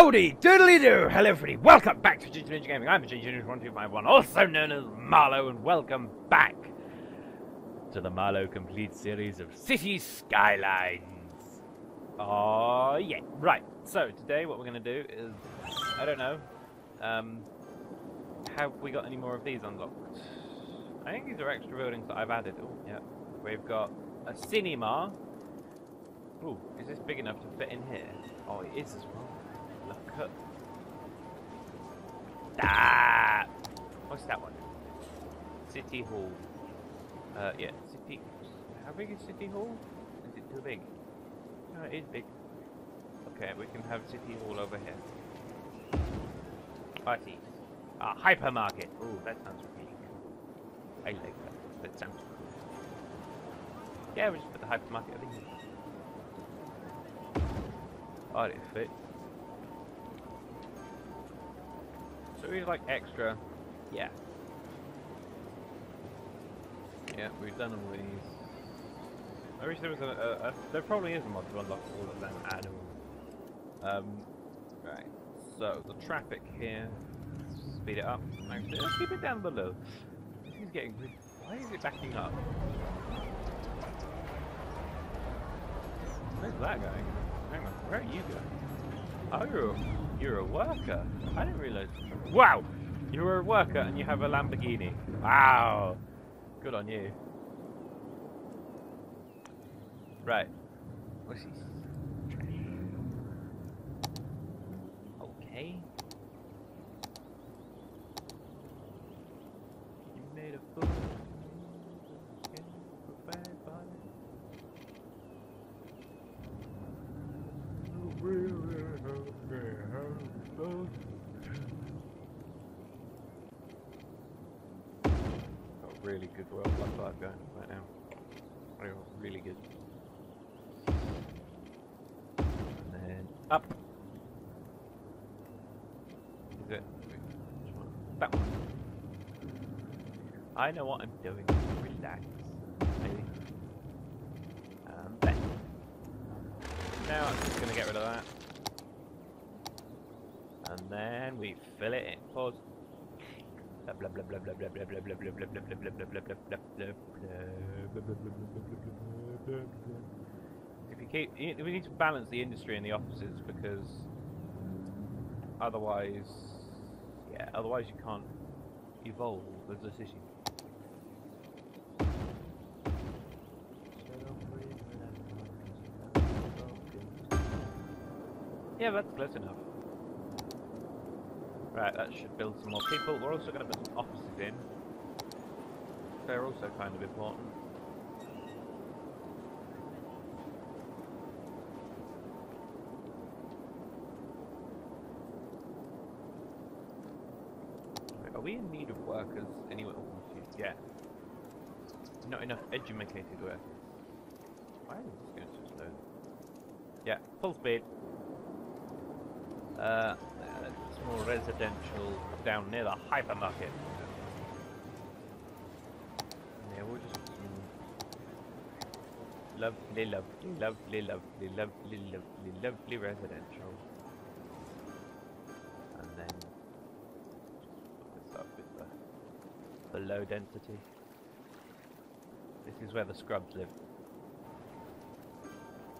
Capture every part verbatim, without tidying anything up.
Howdy, doodly-doo, hello everybody, welcome back to Gingerninja Gaming. I'm Gingerninja twelve fifty-one, also known as Marlow, and welcome back to the Marlow Complete series of Cities: Skylines. Oh yeah, right, so today what we're going to do is, I don't know, um, have we got any more of these unlocked? I think these are extra buildings that I've added. Oh yeah, we've got a cinema. Ooh, is this big enough to fit in here? Oh, it is as well. Look up. Ah! What's that one? City Hall. Uh, yeah, City... How big is City Hall? Is it too big? No, it is big. Okay, we can have City Hall over here. Parties. Ah, hypermarket. Ooh, that sounds really cool. I like that. That sounds cool. Yeah, we'll just put the hypermarket over here. Oh, it fits. So we like extra. Yeah. Yeah, we've done all these. I wish there was a... a, a there probably is a mod to unlock all of them at all. Um, right. So, the traffic here. Speed it up. Actually, let's keep it down below. It's getting... Why is it backing up? Where's that going? Hang on, where are you going? Oh, you're a, you're a worker. I didn't realise. Wow! You're a worker and you have a Lamborghini. Wow! Good on you. Right. What's this? Okay. You made a fool. Really good world life going right now. Really, really good. And then up. Is it? Which one? That one. I know what I'm doing. Relax. Maybe. And then. Now I'm just gonna get rid of that. And then we fill it in. Pause. Blah blah blah blah blah blah blah blah blah blah blah blah blah blah blah blah blah. If you keep, we need to balance the industry and the offices, because otherwise, yeah, otherwise you can't evolve as a city. Yeah, that's close enough. Right, that should build some more people. We're also going to put some offices in. They're also kind of important. Right, are we in need of workers anywhere? Yeah. Not enough educated workers. Why is this going so slow? Yeah, full speed. Uh... More residential down near the hypermarket. Yeah, we'll just mm, lovely, lovely, lovely, lovely, lovely, lovely, lovely residential. And then put this up with the, the low density. This is where the scrubs live.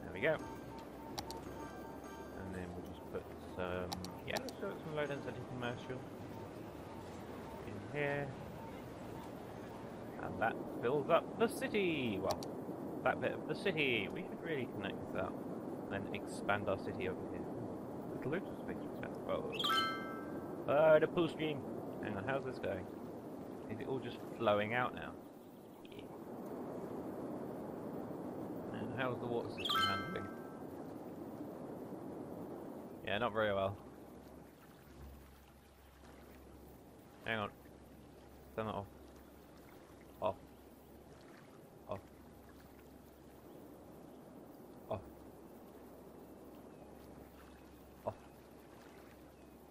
There we go. And then we'll just put some. Yeah, let's do some low density commercial in here, and that fills up the city. Well, that bit of the city. We should really connect this up and expand our city over here. There's loads of space to expand. Whoa! Oh, the pool stream. Hang on, how's this going? Is it all just flowing out now? Yeah. And how's the water system handling? Yeah, not very well. Hang on. Turn that off. Off. Off. Off. Off.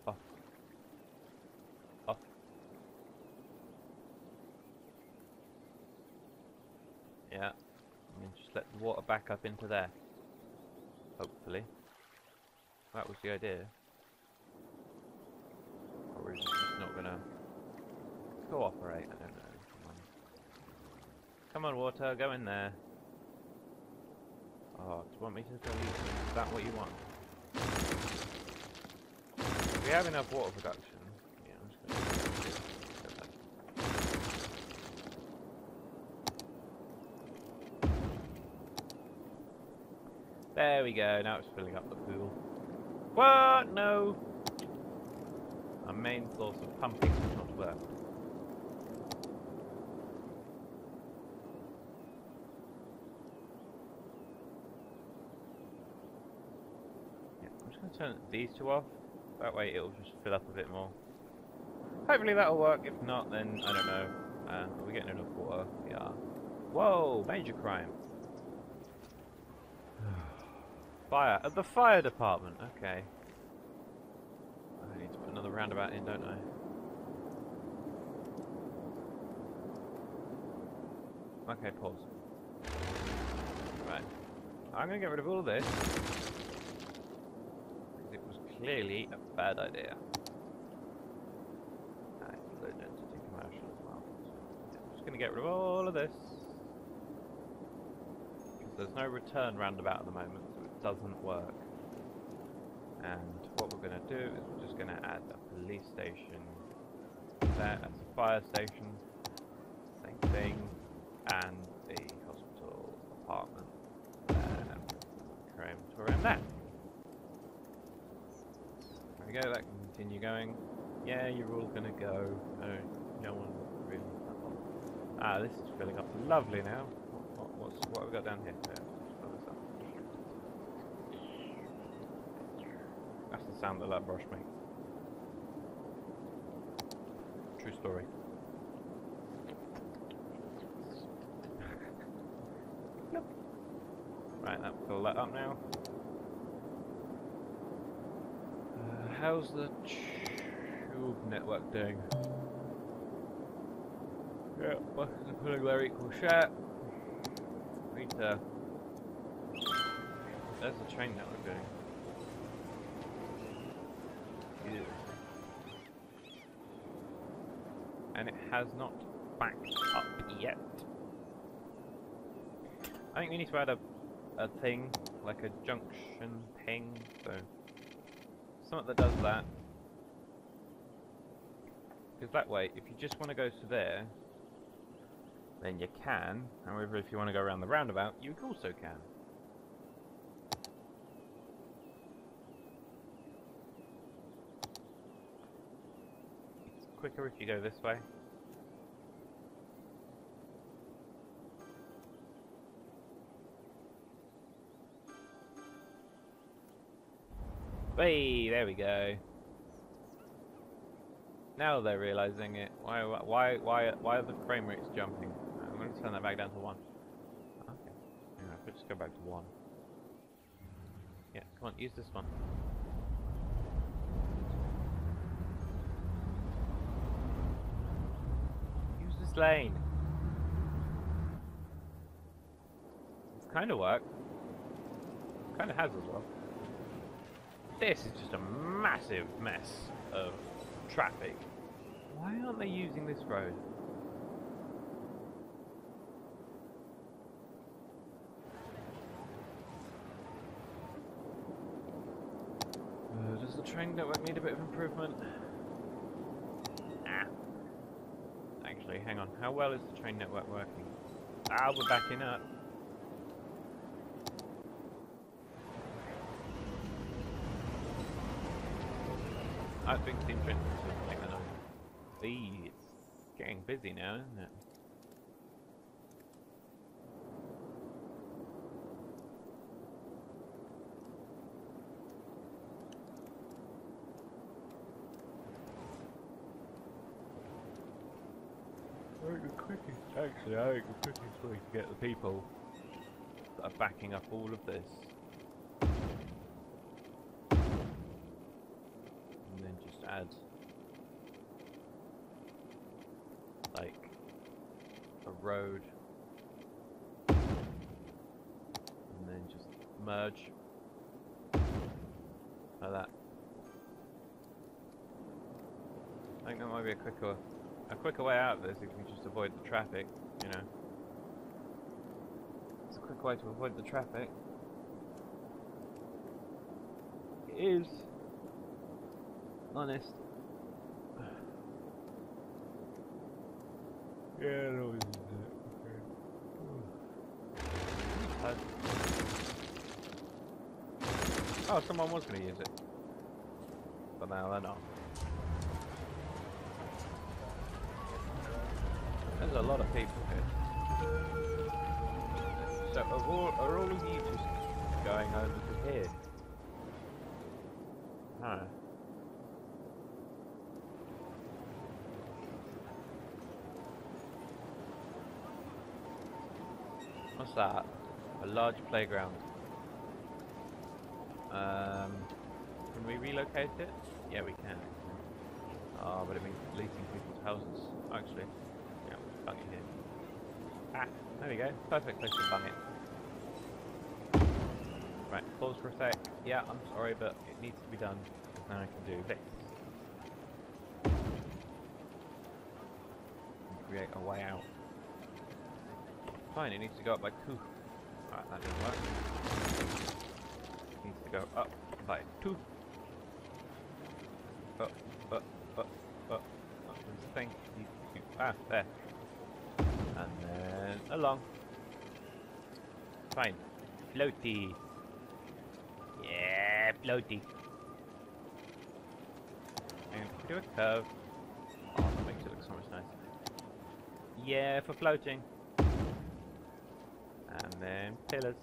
Off. Off. Yeah. I mean, just let the water back up into there. Hopefully. That was the idea. Or is it just not gonna cooperate? I don't know. Come on. Come on, water, go in there. Oh, do you want me to delete them? Is that what you want? Do we have enough water production? Yeah, I'm just gonna get that. There we go, now it's filling up the pool. What? No! Our main source of pumping is not working. Yeah, I'm just going to turn these two off. That way it'll just fill up a bit more. Hopefully that'll work. If not, then I don't know. Uh, are we getting enough water? We are. Whoa! Major crime. Fire at the fire department. Okay. I need to put another roundabout in, don't I? Okay, pause. Right. I'm gonna get rid of all of this because it was clearly a bad idea. Right, load density commercial as well. I'm just gonna get rid of all of this because there's no return roundabout at the moment. Doesn't work, and what we're going to do is we're just going to add a police station there, as a fire station, same thing, and the hospital apartment there, crematorium there. There we go, that can continue going. Yeah, you're all going to go. No, no one really. Ah, this is filling up lovely now. What, what, what's, what have we got down here? There. That's the sound that that brush makes. True story. Nope. Right, that will fill that up now. Uh, how's the tube network doing? Yeah, buses are putting their equal share. Rita. There's the train network doing. And it has not backed up yet. I think we need to add a, a thing, like a junction ping, so something that does that. Because that way, if you just want to go to there, then you can. However, if you want to go around the roundabout, you also can. Quicker if you go this way. Hey, there we go. Now they're realizing it. Why, why, why, why are the frame rates jumping? I'm going to turn that back down to one. Okay. Anyway, I'll just go back to one. Yeah, come on, use this one. Lane. It's kind of worked. Kind of has as well. This is just a massive mess of traffic. Why aren't they using this road? Uh, does the train network need a bit of improvement? Hang on, how well is the train network working? Ah, we're backing up. I think it's interesting to take that on. See, it's getting busy now, isn't it? Actually, I think the quickest way to get the people that are backing up all of this, and then just add like a road, and then just merge like that. think that might be a quicker, a quicker way out of this if we just avoid the traffic, you know. It's a quick way to avoid the traffic. It is honest. Yeah, it always is that. Okay. Oh, someone was going to use it. But now they're not. There's a lot of people here. So are all, are all of you just going over to here? Huh. What's that? A large playground. Um, can we relocate it? Yeah, we can. Oh, but it means deleting people's houses. Actually, yeah, we'll bung it here. Ah, there we go. Perfect place to bung it. Right, pause for a sec. Yeah, I'm sorry, but it needs to be done. Now I can do this. And create a way out. Fine, it needs to go up by two. Right, that didn't work. It needs to go up by two. Up, up, up, up, up. There's a thing. Ah, there. And then along. Fine. Floaty. Yeah, floaty. And if we do a curve. Oh, that makes it look so much nicer. Yeah, for floating. And then pillars.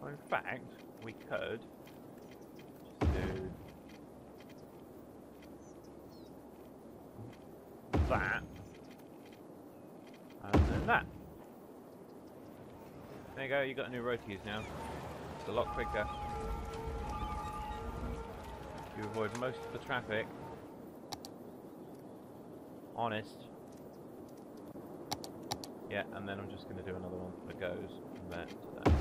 Well, in fact, we could just do that and then that. There you go, you got a new road to use now. It's a lot quicker. You avoid most of the traffic. Honest. Yeah, and then I'm just going to do another one that goes from there to there.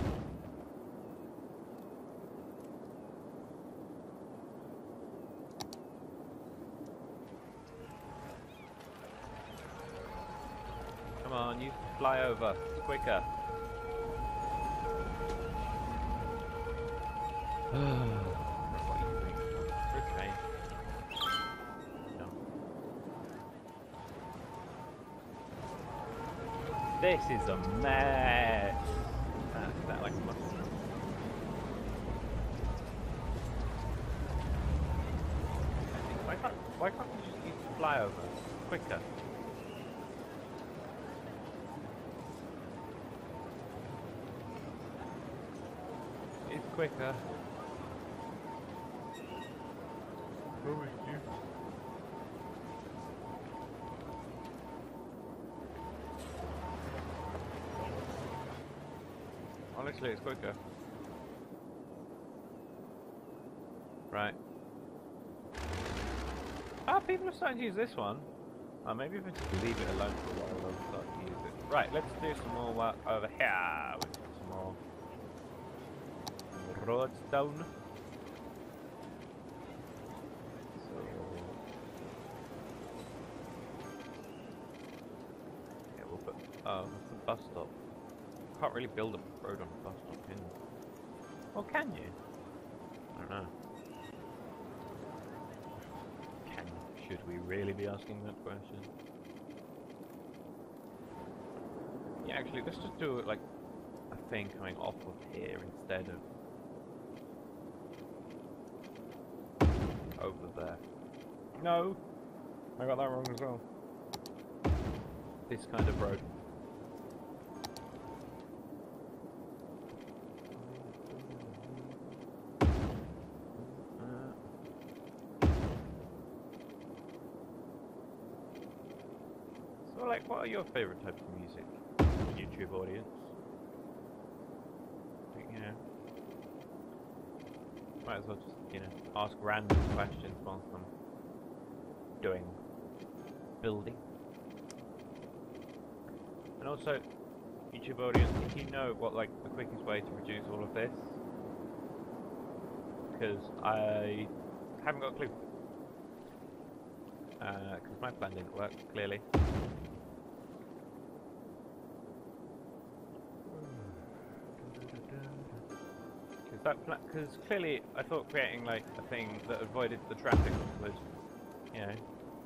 Come on, you fly over, it's quicker. This is a mess. Ah, that like a mushroom. Why can't why can't we just use the flyover quicker? It's quicker. Honestly, it's quicker. Right. Ah, people are starting to use this one. Oh, maybe if we just leave it alone for a while, they'll start to use it. Right, let's do some more work over here. We've got some more roads down. So. Yeah, we'll put. Oh, what's the bus stop? Can't really build a road on a bus stop, can you? Or can you? I don't know. Can should we really be asking that question? Yeah, actually, let's just do it like a thing coming off of here instead of over there. No, I got that wrong as well. This kind of road. Like, what are your favourite types of music, YouTube audience? You know, might as well just, you know, ask random questions whilst I'm doing building. And also, YouTube audience, if you know what like the quickest way to produce all of this, because I haven't got a clue. Uh, because my plan didn't work, clearly. Because clearly I thought creating like a thing that avoided the traffic was, you know,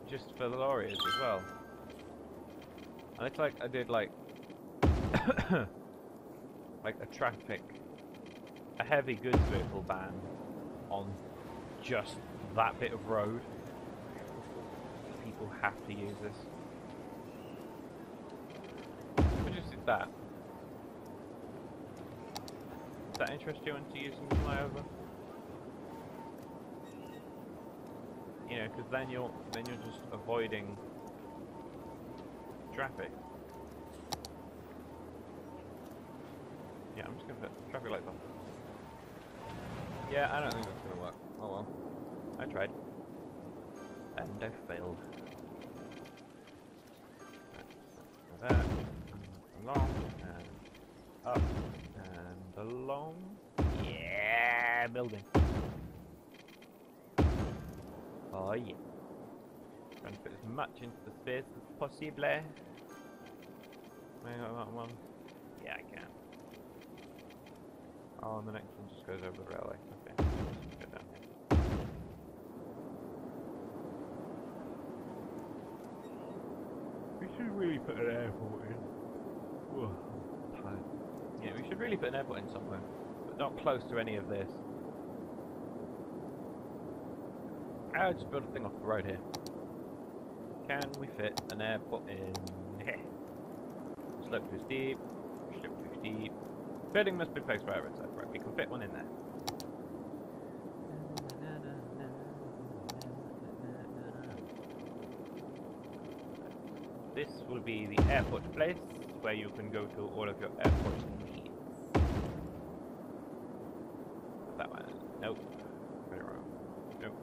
just for the lorries as well. And it's like I did like, like a traffic, a heavy goods vehicle ban on just that bit of road. People have to use this. We just did that. Does that interest you into using the flyover? You know, because then you're then you're just avoiding traffic. Yeah, I'm just gonna put traffic lights on. Yeah, I don't think that's gonna work. Oh well, I tried and I failed. Right, there, along and up. Along, yeah, building. Oh yeah. Trying to put as much into the space as possible. I got that one. Yeah, I can. Oh, and the next one just goes over the railway. Okay, just go down here. We should really put an airport in. Whoa. Yeah, we should really put an airport in somewhere, but not close to any of this. I'll just build a thing off the road here. Can we fit an airport in here? Slope too steep, slope too steep. Building must be placed by a roadside, right? We can fit one in there. This will be the airport place where you can go to all of your airport needs. That one. Nope. Very wrong. Nope.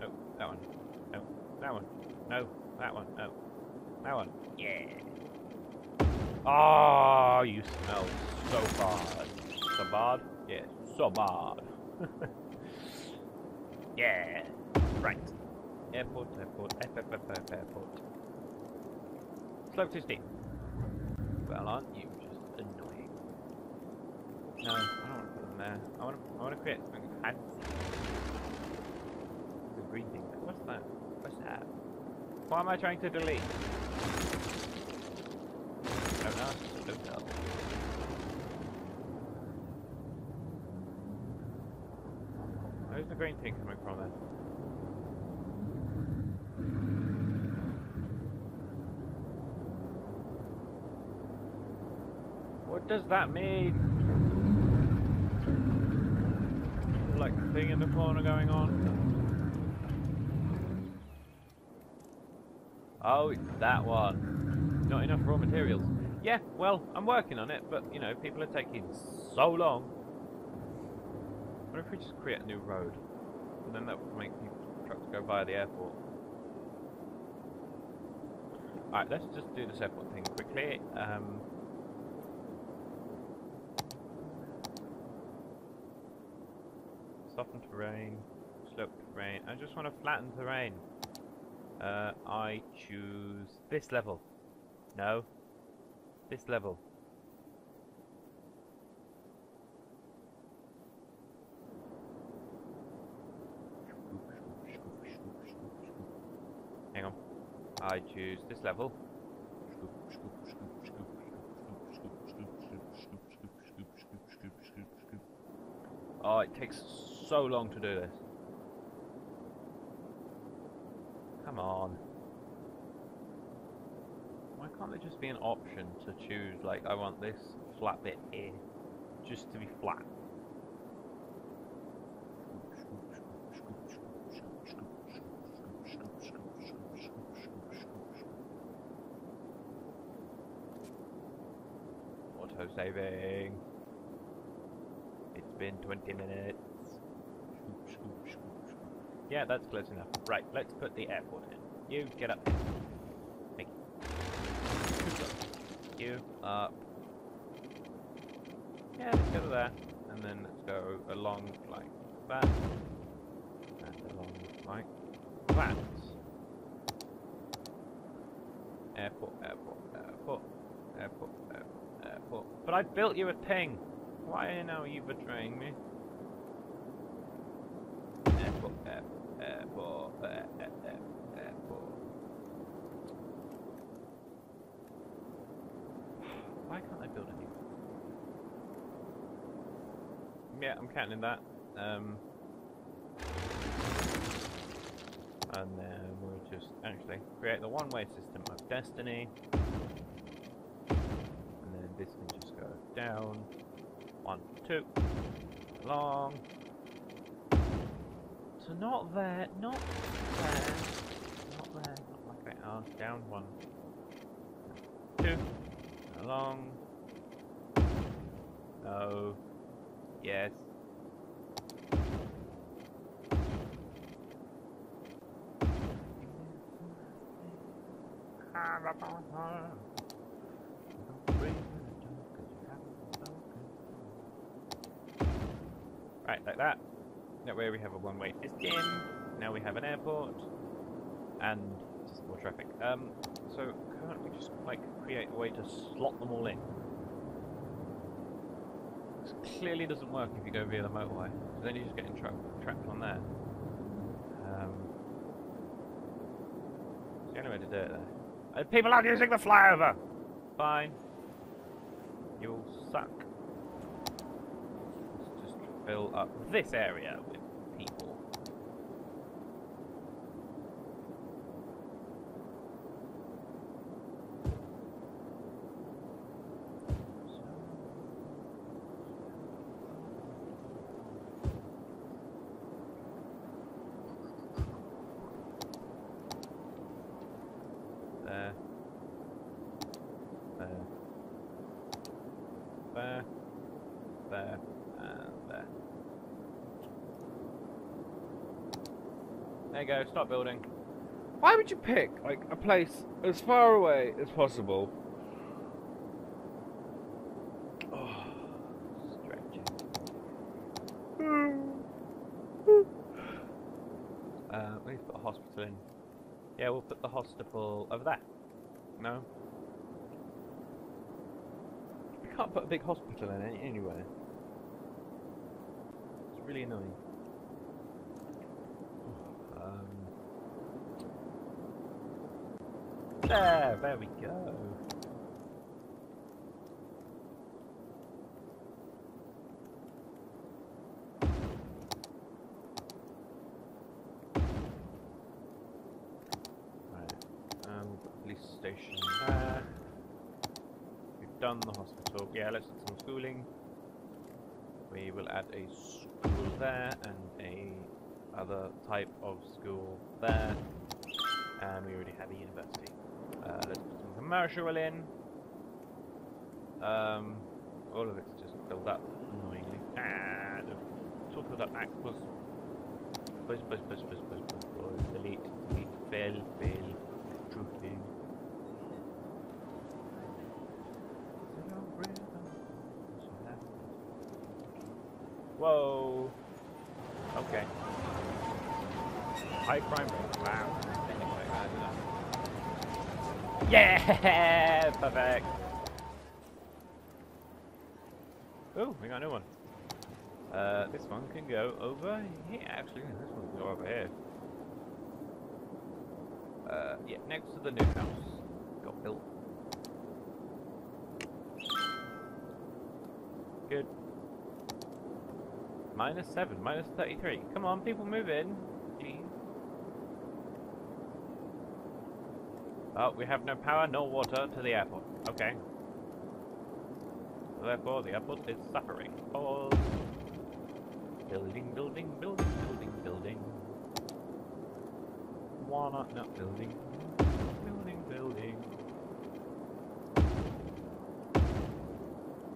Nope. That one. Nope. That one. No. That one. No. That one. Yeah. Oh, you smell so bad. So bad? Yeah. So bad. Yeah. Right. Airport, airport, airport, airport. Slope too steep. Well, aren't you just annoying? No, I don't want to put them there. I want to, I want to create something fancy. The green thing. What's that? What's that? What am I trying to delete? Don't ask. Don't tell. Where's the green thing coming from then? What does that mean? Like the thing in the corner going on. Oh, it's that one. Not enough raw materials. Yeah, well, I'm working on it, but you know, people are taking so long. What if we just create a new road? And then that would make trucks go via the airport. Alright, let's just do this airport thing quickly. Um, Soften terrain, slope terrain. I just want to flatten terrain. Uh, I choose this level. No, this level. Hang on. I choose this level. Oh, it takes so long to do this. Come on. Why can't there just be an option to choose, like, I want this flat bit in, just to be flat? Auto saving. It's been twenty minutes. Yeah, that's close enough. Right, let's put the airport in. You, get up here. Thank you. You, up. Yeah, let's go to there. And then let's go along like that. and along like that. Airport, airport, airport, airport, airport, airport. But I built you a ping. Why now are you betraying me? Airport, airport, airport, airport, airport. Why can't I build a new one? Yeah, I'm counting that. Um, and then we'll just actually create the one-way system of destiny, and then this can just go down one, two, long. So not there, not there, not there, not like they are. Down one, two, along. No. Yes. Right, like that. That way we have a one-way system. Now we have an airport and just more traffic. Um, so can't we just like create a way to slot them all in? This clearly doesn't work if you go via the motorway. So then you just get in tra trapped on there. Um, it's the only way to do it there. People aren't using the flyover! Fine. You'll suck. Let's just fill up this area with people. There, there, and there. There you go, stop building. Why would you pick, like, a place as far away as possible? Oh, stretching. uh, we need to put a hospital in. Yeah, we'll put the hospital over there. No? Can't put a big hospital in it anywhere. It's really annoying. Um, there, there we go. Right, um, we've got a police station there. Done the hospital. Yeah, let's do some schooling. We will add a school there and a other type of school there. And we already have a university. Uh, let's put some commercial in. Um, all of it's just filled up annoyingly. Ah, it's all filled up. Plus, plus, plus, plus, plus, plus, plus, delete, delete, fill, fill, truthing. Whoa. Okay. High crime rate. Wow. Yeah! Perfect. Oh, we got a new one. Uh, this one can go over here. Actually, this one can go over here. Uh, yeah, next to the new house. Got built. Good. Minus seven, minus thirty-three. Come on, people move in. Jeez. Oh, we have no power, no water to the airport. Okay. Therefore, the airport is suffering. Oh. Building, building, building, building, building. Why not? Not building. Building, building.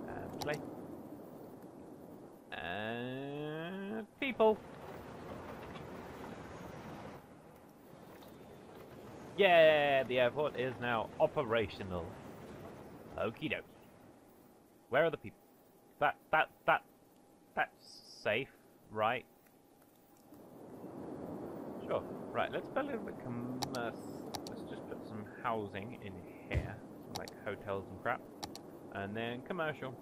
And play. People. Yeah, the airport is now operational. Okie dokie. Where are the people? That that that that's safe, right? Sure. Right, let's build a little bit commerce. Let's just put some housing in here, like hotels and crap. And then commercial.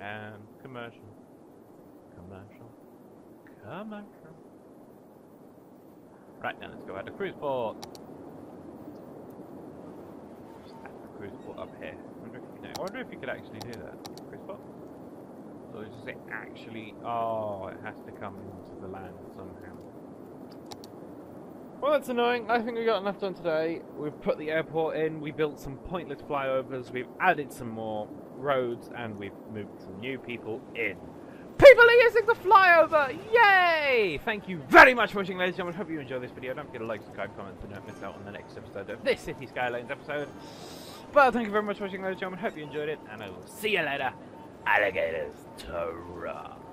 And commercial. Commercial. Commercial. Right, now let's go add a cruise port. Just add the cruise port up here. I wonder if you can, I wonder if you could actually do that. Cruise port? So it's just it actually. Oh, it has to come into the land somehow. Well, that's annoying. I think we got enough done today. We've put the airport in, we built some pointless flyovers, we've added some more roads, and we've moved some new people in. People are using the flyover! Yay! Thank you very much for watching, ladies and gentlemen. Hope you enjoyed this video. Don't forget to like, subscribe, comment, so don't miss out on the next episode of this City Skylines episode. But thank you very much for watching, ladies and gentlemen. Hope you enjoyed it, and I will see you later. Alligators, ta-ra!